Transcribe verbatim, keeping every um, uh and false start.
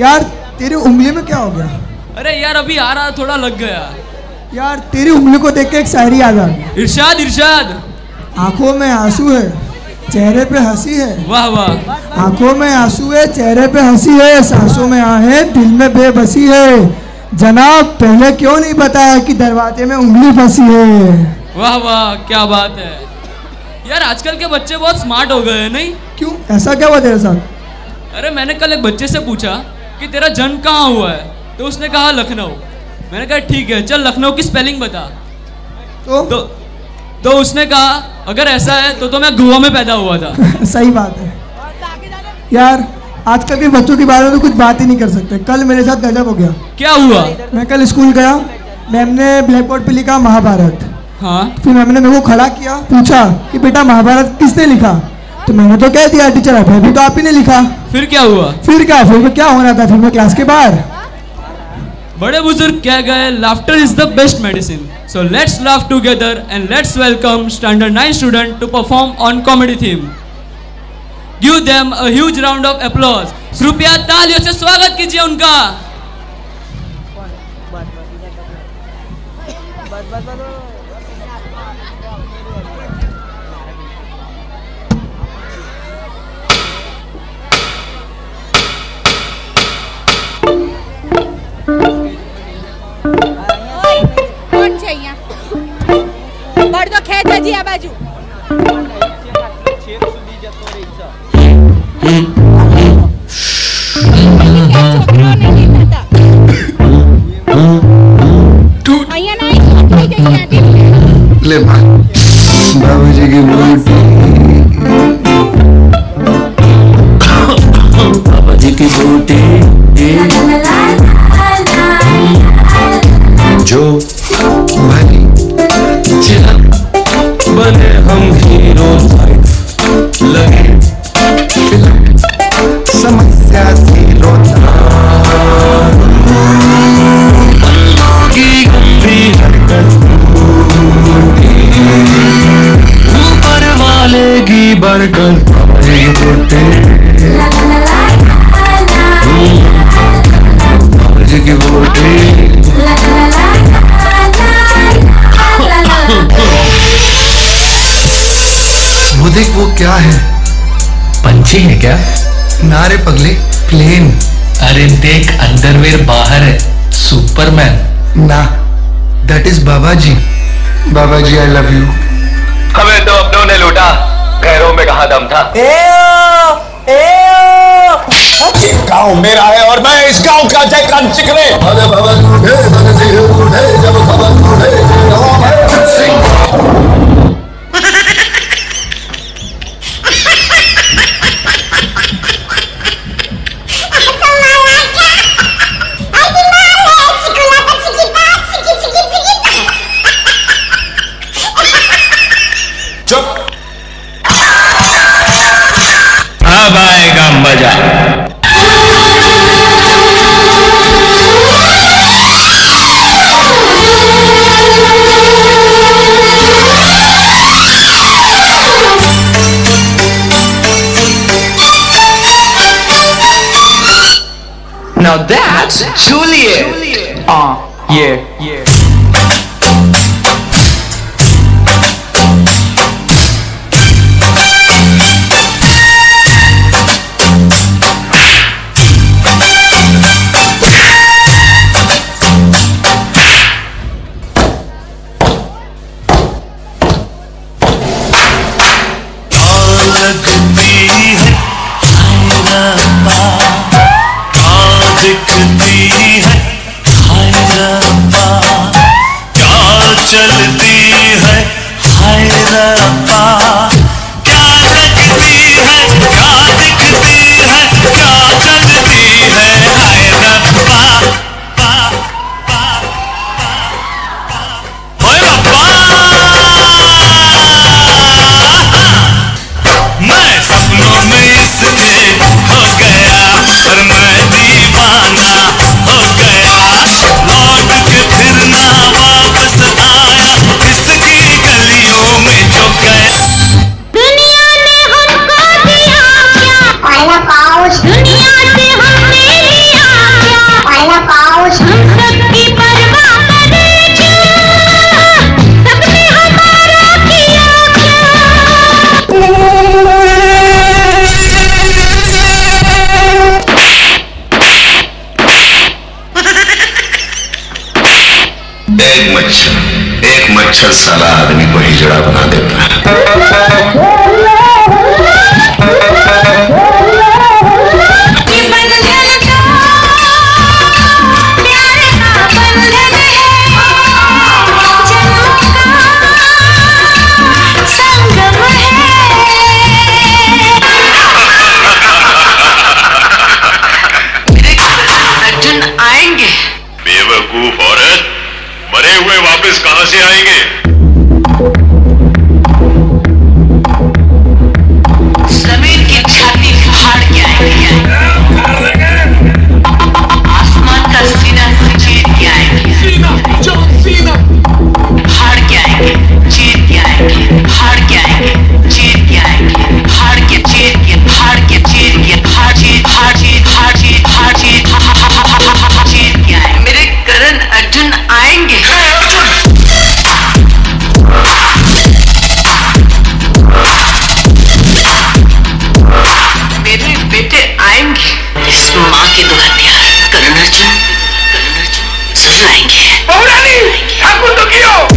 यार तेरी उंगली में क्या हो गया? अरे यार अभी आ रहा थोड़ा लग गया। यार तेरी उंगली को देख के एक शायरी याद आ गई। इरशाद इरशाद। आंखों में आंसू है चेहरे पे हंसी है। वाह वाह। आंखों में आंसू है चेहरे पे हंसी है, सांसों में आहे दिल में बेबसी है। जनाब पहले क्यों नहीं बताया कि दरवाजे में उंगली फंसी है। वाह वाह क्या बात है। यार आजकल के बच्चे बहुत स्मार्ट हो गए हैं नहीं? क्यों ऐसा क्या हुआ तेरे साथ? अरे मैंने कल एक बच्चे से पूछा कि तेरा जन्म कहाँ हुआ है, तो उसने कहा लखनऊ। मैंने कहा ठीक है चल लखनऊ की स्पेलिंग बता। तो तो, तो उसने कहा अगर ऐसा है तो तो मैं गोवा में पैदा हुआ था। सही बात है यार आजकल के बच्चों के बारे में तो कुछ बात ही नहीं कर सकते। कल मेरे साथ गजब हो गया। क्या हुआ? मैं कल स्कूल गया, मैम ने ब्लैक बोर्ड पे लिखा महाभारत। हाँ फिर मैम ने मेरे को खड़ा किया, पूछा कि बेटा महाभारत किसने लिखा? तो मैंने तो कह दिया टीचर अभी तो आप ही ने लिखा। फिर क्या हुआ? फिर क्या फिर क्या होना था, फिर मैं क्लास के बाहर। बड़े बुजुर्ग कह गए laughter is the best medicine, so let's laugh together and let's welcome standard nine student to perform on comedy theme. Give them a huge round of applause. कृपया तालियों से स्वागत कीजिए उनका। बढ़ो खेत जी आ बाजू। ले बाबूजी की बोटी, बाबाजी की बोटी जो भली चिरा बने हम हीरो लाइफ लगे समस्या से रोता की गंभीर हरकत ऊपर वाले की बरकत होते बाबाजी की बोटी वो देख वो क्या है? पंछी है क्या? ना रे पगले प्लेन। अरे देख अंडरवेयर बाहर है सुपरमैन। ना that is Babaji. Babaji I love you. हमें तो अपनों ने लूटा, घरों में कहाँ दम था। एओ एओ ये गाँव मेरा है और मैं इस गाँव का जयकान चिकने। अरे बाबा लूटे बगसी लूटे जब बाबा लूटे जब आएगा मजा। Now that's Juliet. Ah, uh, yeah, yeah. दिखती है हैदराबाद क्या एक मच्छर एक मच्छर साला आदमी को हिजड़ा बना देता है। अर्जुन आएंगे। बेवकूफ औरत, मरे हुए वापस कहां से आएंगे? जमीन की छाती फाड़ के आएंगे, आसमान का सीना चीर के आएंगे, फाड़ के आएंगे, चीर के आएंगे, फाड़ के आएंगे, चीर के आएंगे, फाड़ के चीर के फाड़ के चीर के फाड़ी फाड़ी फाड़ी फाड़ी चीर के आएंगे। मेरे करण अर्जुन आएंगे। मेरे बेटे आएंगे। इस माँ के दो हथियार करण अर्जुन जरूर आएंगे।